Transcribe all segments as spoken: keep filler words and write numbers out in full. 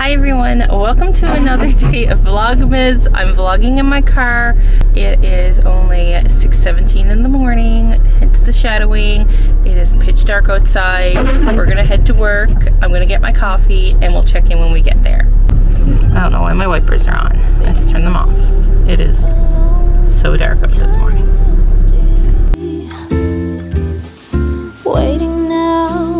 Hi everyone, welcome to another day of Vlogmas. I'm vlogging in my car. It is only six seventeen in the morning, hence the shadowing. It is pitch dark outside. We're gonna head to work. I'm gonna get my coffee and we'll check in when we get there. I don't know why my wipers are on. Let's turn them off. It is so dark up this morning. Waiting now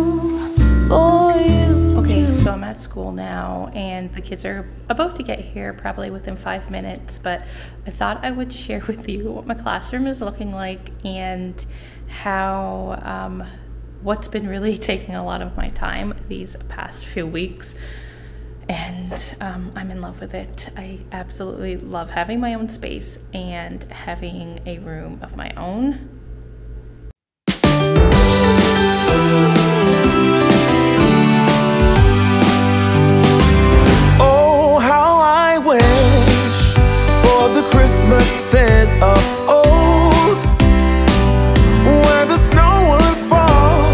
for you. Okay, so I'm at school now and the kids are about to get here probably within five minutes, but I thought I would share with you what my classroom is looking like and how um, what's been really taking a lot of my time these past few weeks. And um, I'm in love with it. I absolutely love having my own space and having a room of my own. Oh, how I wish for the Christmases of old, where the snow would fall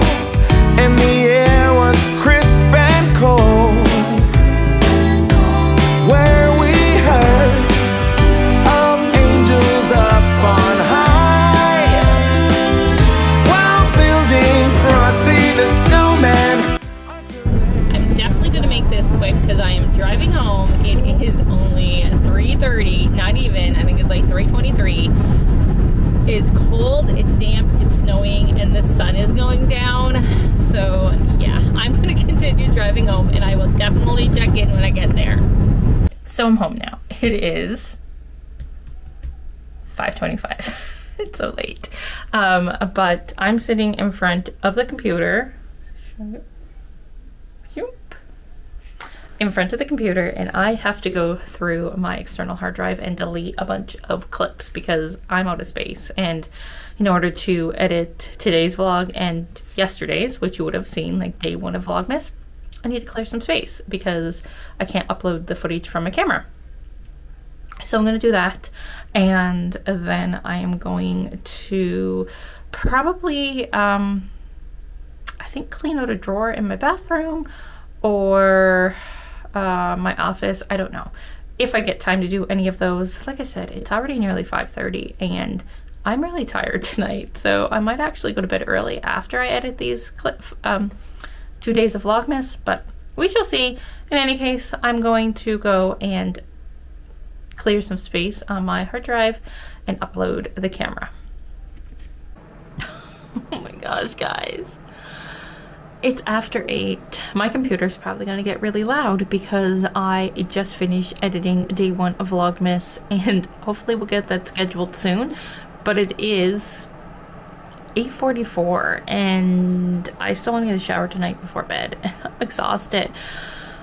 and the air was crisp and cold. Because I am driving home. It is only three thirty, not even, I think it's like three twenty-three. It's cold, it's damp, it's snowing, and the sun is going down. So yeah, I'm gonna continue driving home and I will definitely check in when I get there. So I'm home now. It is five twenty-five, it's so late. Um, but I'm sitting in front of the computer. in front of the computer and I have to go through my external hard drive and delete a bunch of clips because I'm out of space. And in order to edit today's vlog and yesterday's, which you would have seen like day one of Vlogmas, I need to clear some space because I can't upload the footage from my camera. So I'm gonna do that. And then I am going to probably, um, I think clean out a drawer in my bathroom or Uh, my office. I don't know if I get time to do any of those. Like I said, it's already nearly five thirty and I'm really tired tonight, so I might actually go to bed early after I edit these clip um, two days of Vlogmas, but we shall see. In any case, I'm going to go and clear some space on my hard drive and upload the camera. Oh my gosh, guys. It's after eight. My computer's probably gonna get really loud because I just finished editing day one of Vlogmas and hopefully we'll get that scheduled soon. But it is eight forty-four and I still wanna get a shower tonight before bed. I'm exhausted.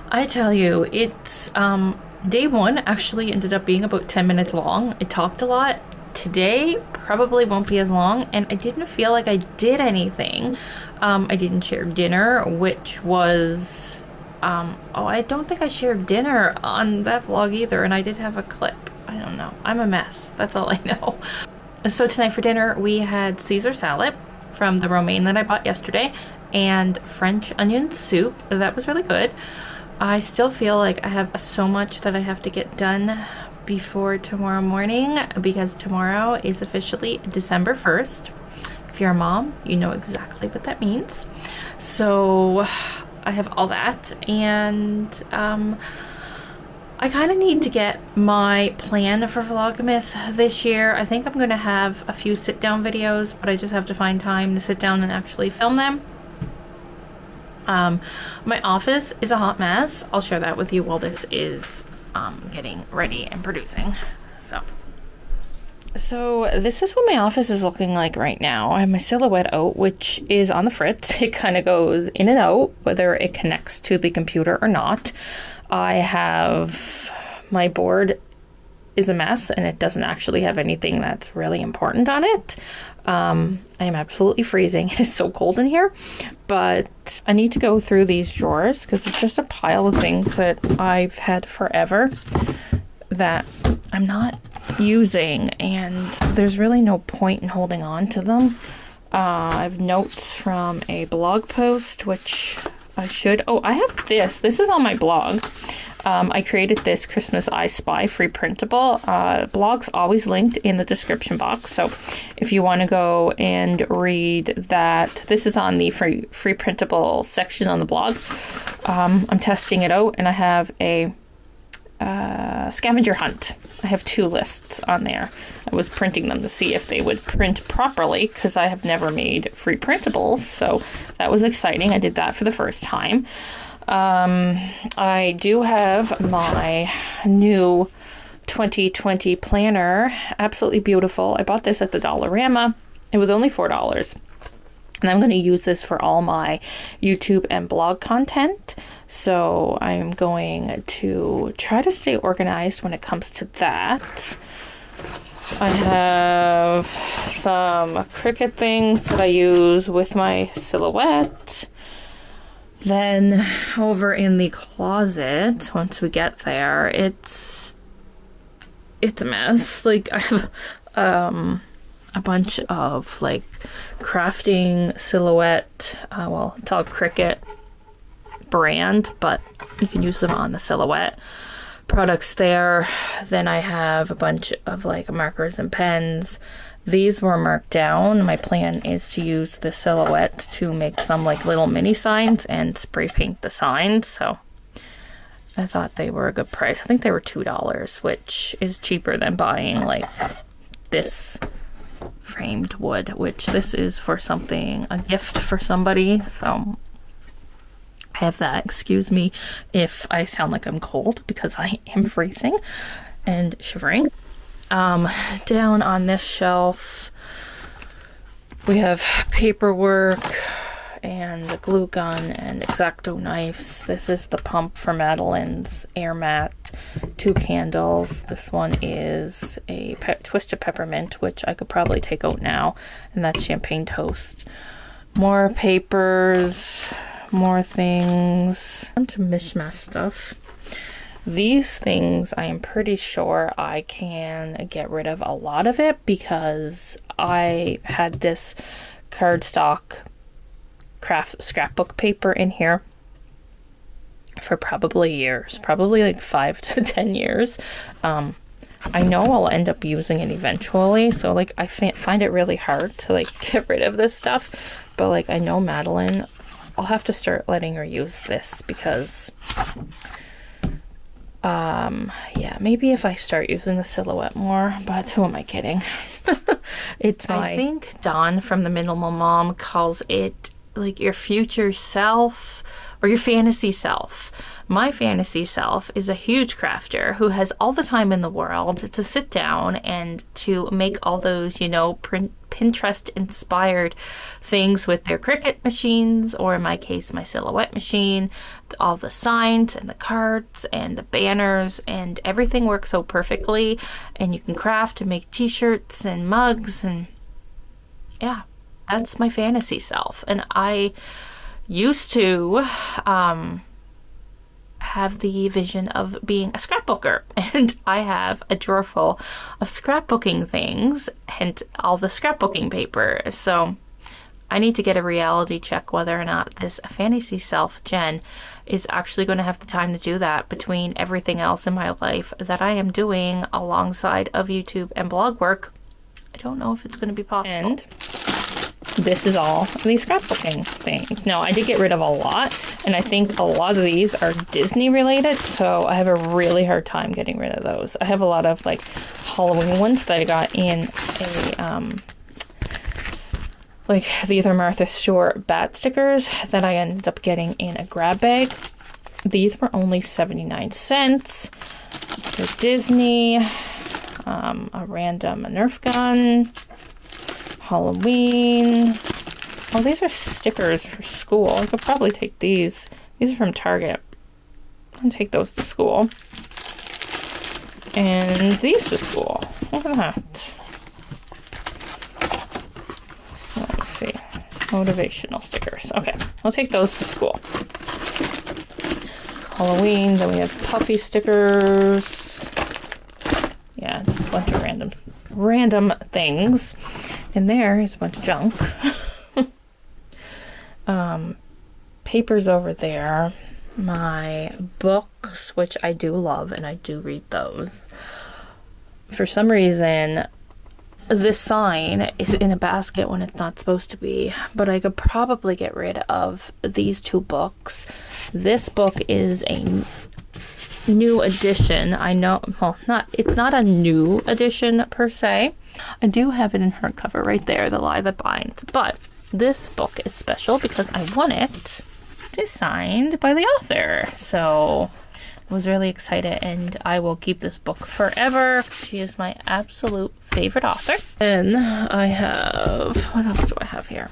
I tell you, it's um, day one actually ended up being about ten minutes long. I talked a lot. Today probably won't be as long and I didn't feel like I did anything. Um, I didn't share dinner, which was, um, oh, I don't think I shared dinner on that vlog either, and I did have a clip. I don't know. I'm a mess. That's all I know. So tonight for dinner, we had Caesar salad from the romaine that I bought yesterday and French onion soup. That was really good. I still feel like I have so much that I have to get done before tomorrow morning because tomorrow is officially December first. If you're a mom, you know exactly what that means. So I have all that and um, I kind of need to get my plan for Vlogmas this year. I think I'm going to have a few sit down videos, but I just have to find time to sit down and actually film them. Um, my office is a hot mess. I'll share that with you while this is um, getting ready and producing. So. So this is what my office is looking like right now. I have my Silhouette out, which is on the fritz. It kind of goes in and out, whether it connects to the computer or not. I have my board is a mess and it doesn't actually have anything that's really important on it. Um, I am absolutely freezing. It is so cold in here, but I need to go through these drawers because it's just a pile of things that I've had forever that I'm not using and there's really no point in holding on to them. Uh, I have notes from a blog post, which I should, oh, I have this, this is on my blog. Um, I created this Christmas I Spy free printable. Uh, blog's always linked in the description box, so if you want to go and read that, this is on the free, free printable section on the blog. Um, I'm testing it out, and I have a uh, scavenger hunt. I have two lists on there. I was printing them to see if they would print properly, because I have never made free printables, so that was exciting. I did that for the first time. Um, I do have my new twenty twenty planner. Absolutely beautiful. I bought this at the Dollarama. It was only four dollars. And I'm going to use this for all my YouTube and blog content. So I'm going to try to stay organized when it comes to that. I have some Cricut things that I use with my Silhouette. Then over in the closet, once we get there, it's it's a mess. Like, I have um, a bunch of like crafting Silhouette, uh, well, it's all Cricut brand, but you can use them on the Silhouette products there. Then I have a bunch of like markers and pens. These were marked down. My plan is to use the Silhouette to make some like little mini signs and spray paint the signs. So I thought they were a good price. I think they were two dollars, which is cheaper than buying like this framed wood, which this is for something, a gift for somebody. So I have that. Excuse me if I sound like I'm cold, because I am freezing and shivering. Um, down on this shelf, we have paperwork and a glue gun and X-Acto knives. This is the pump for Madeline's air mat, two candles. This one is a pe twisted peppermint, which I could probably take out now, and that's champagne toast. More papers, more things, a bunch of mishmash stuff. These things, I am pretty sure I can get rid of a lot of it, because I had this cardstock craft scrapbook paper in here for probably years, probably like five to ten years. Um, I know I'll end up using it eventually, so like I find it really hard to like get rid of this stuff, but like I know Madeline, I'll have to start letting her use this, because... Um, yeah, maybe if I start using the Silhouette more, but who am I kidding? It's my... I think Dawn from the Minimal Mom calls it like your future self or your fantasy self. My fantasy self is a huge crafter who has all the time in the world to sit down and to make all those, you know, print Pinterest inspired things with their Cricut machines, or in my case my Silhouette machine, all the signs and the cards and the banners, and everything works so perfectly, and you can craft and make t-shirts and mugs, and yeah, that's my fantasy self. And I used to um have the vision of being a scrapbooker, and I have a drawer full of scrapbooking things, hence all the scrapbooking paper. So I need to get a reality check whether or not this fantasy self Jen is actually going to have the time to do that, between everything else in my life that I am doing alongside of YouTube and blog work. I don't know if it's going to be possible. And this is all the scrapbooking things. Now, I did get rid of a lot, and I think a lot of these are Disney related, so I have a really hard time getting rid of those. I have a lot of like Halloween ones that I got in a um like these are Martha Stewart bat stickers that I ended up getting in a grab bag. These were only seventy-nine cents for Disney. Um a random Nerf gun, Halloween. Oh, these are stickers for school. I could probably take these. These are from Target. I'm gonna take those to school. And these to school. Look at that. So, let me see. Motivational stickers. Okay, I'll take those to school. Halloween. Then we have puffy stickers. Yeah, just a bunch of random, random things. And there is a bunch of junk. um, papers over there. my books, which I do love and I do read those. For some reason, this sign is in a basket when it's not supposed to be, but I could probably get rid of these two books. This book is a new edition. I know, well, not, it's not a new edition per se. I do have it in hardcover right there, The Lie That Binds, but this book is special because I won it. It is signed by the author, so I was really excited, and I will keep this book forever. She is my absolute favorite author. Then I have, what else do I have here?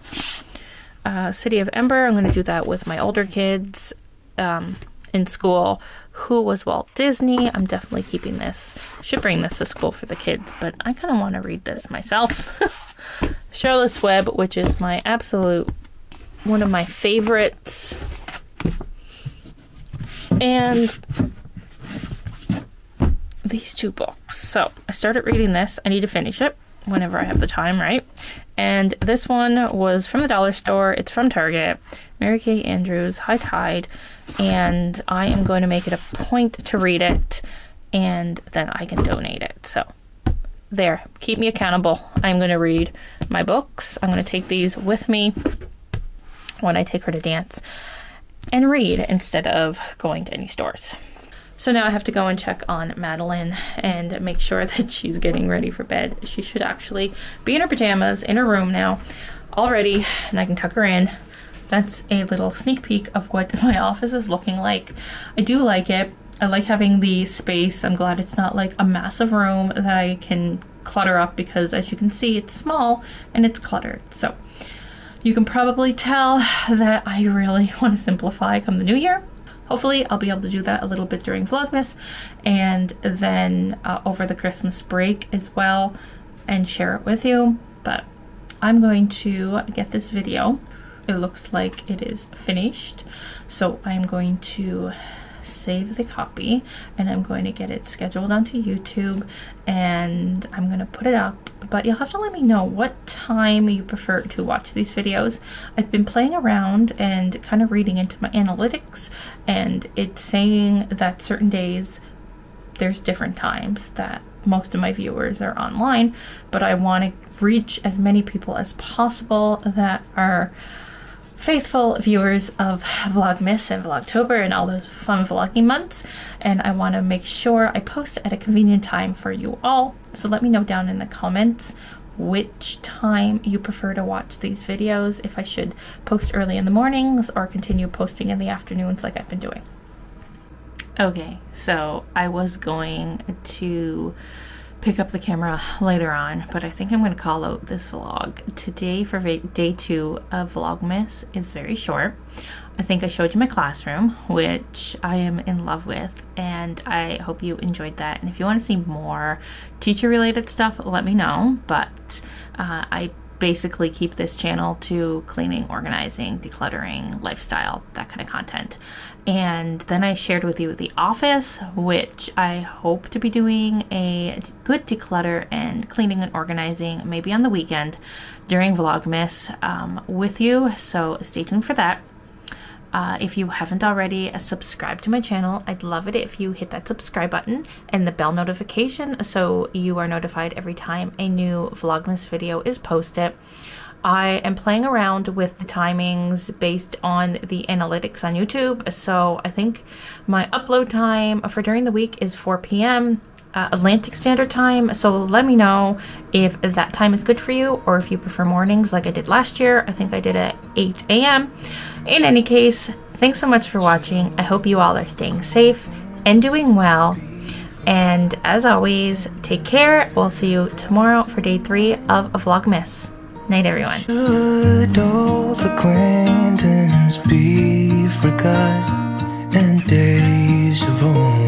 Uh, City of Ember. I'm going to do that with my older kids um, in school. Who Was Walt Disney? I'm definitely keeping this. Should bring this to school for the kids, but I kind of want to read this myself. Charlotte's Web, which is my absolute, one of my favorites. And these two books. So I started reading this. I need to finish it whenever I have the time, right? And this one was from the dollar store. It's from Target. Mary Kay Andrews, High Tide. And I am going to make it a point to read it, and then I can donate it. So there, keep me accountable. I'm going to read my books. I'm going to take these with me when I take her to dance and read instead of going to any stores. So now I have to go and check on Madeline and make sure that she's getting ready for bed. She should actually be in her pajamas in her room now already, and I can tuck her in. That's a little sneak peek of what my office is looking like. I do like it. I like having the space. I'm glad it's not like a massive room that I can clutter up, because as you can see, it's small and it's cluttered. So you can probably tell that I really want to simplify come the new year. Hopefully I'll be able to do that a little bit during Vlogmas, and then uh, over the Christmas break as well, and share it with you. But I'm going to get this video. It looks like it is finished. So I'm going to save the copy, and I'm going to get it scheduled onto YouTube, and I'm going to put it up. But you'll have to let me know what time you prefer to watch these videos. I've been playing around and kind of reading into my analytics, and it's saying that certain days there's different times that most of my viewers are online, but I want to reach as many people as possible that are faithful viewers of Vlogmas and Vlogtober and all those fun vlogging months, and I want to make sure I post at a convenient time for you all. So let me know down in the comments which time you prefer to watch these videos, if I should post early in the mornings or continue posting in the afternoons like I've been doing. Okay, so I was going to pick up the camera later on, but I think I'm going to call out this vlog. Today for day two of Vlogmas is very short. I think I showed you my classroom, which I am in love with, and I hope you enjoyed that. And if you want to see more teacher related stuff, let me know. But uh, I basically keep this channel to cleaning, organizing, decluttering, lifestyle, that kind of content. And then I shared with you The Office, which I hope to be doing a good declutter and cleaning and organizing maybe on the weekend during Vlogmas um, with you. So stay tuned for that. Uh, if you haven't already, uh, subscribe to my channel. I'd love it if you hit that subscribe button and the bell notification so you are notified every time a new Vlogmas video is posted. I am playing around with the timings based on the analytics on YouTube. So I think my upload time for during the week is four P M Uh, Atlantic Standard Time. So let me know if that time is good for you, or if you prefer mornings like I did last year. I think I did at eight A M In any case, thanks so much for watching. I hope you all are staying safe and doing well. And as always, take care. We'll see you tomorrow for day three of Vlogmas. Night, everyone. Should old acquaintance be forgot, and days of old